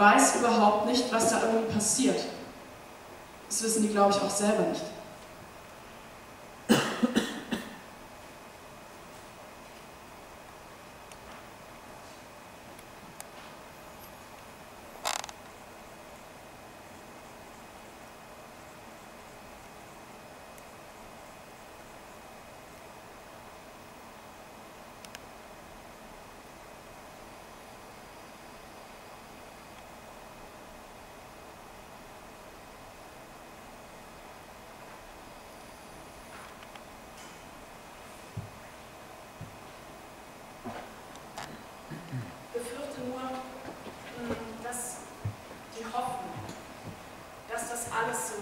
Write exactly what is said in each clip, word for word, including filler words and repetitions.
weiß überhaupt nicht, was da irgendwie passiert. Das wissen die, glaube ich, auch selber nicht. Alles so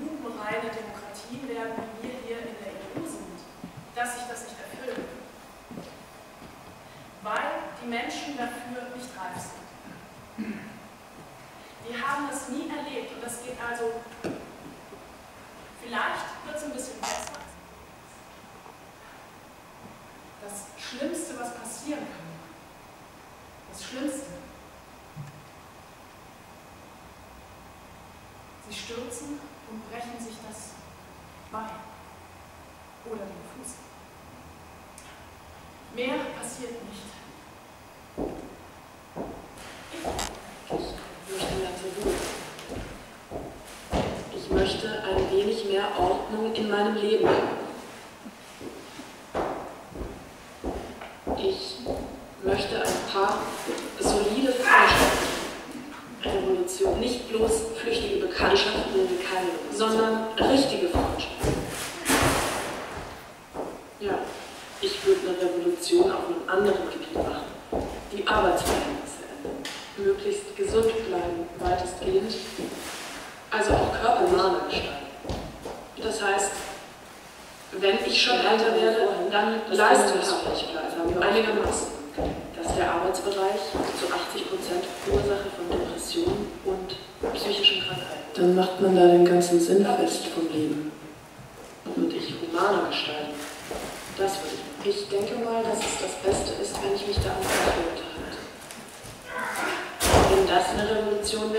lupenreine Demokratien werden, wie wir hier in der E U sind, dass sich das nicht erfüllen wird. Weil die Menschen dafür nicht reif sind. Die haben das nie erlebt und das geht also, vielleicht wird es ein bisschen besser. Das Schlimmste, was passieren kann, das Schlimmste, sie stürzen und brechen sich das Bein oder den Fuß. Mehr passiert nicht. Ich möchte ein wenig mehr Ordnung in meinem Leben haben. Ich möchte ein paar solide Freundschaften. Revolution, nicht bloß flüchtige Bekanntschaften, keine, sondern richtige Freundschaften. Ja, ich würde eine Revolution auf einem anderen Gebiet machen. Die Arbeitsverhältnisse ändern. Möglichst gesund bleiben, weitestgehend. Also auch körpernahe gestalten. Das heißt, wenn ich schon älter werde, dann leistungsfähig bleiben, einigermaßen. Dass der Arbeitsbereich zu achtzig Prozent Ursache von Depressionen und psychischen Krankheiten. Dann macht man da den ganzen Sinn fest vom Leben. Und ich humaner gestalten. Das würde ich. Ich denke mal, dass es das Beste ist, wenn ich mich da an die Welt halte. Wenn das eine Revolution wäre,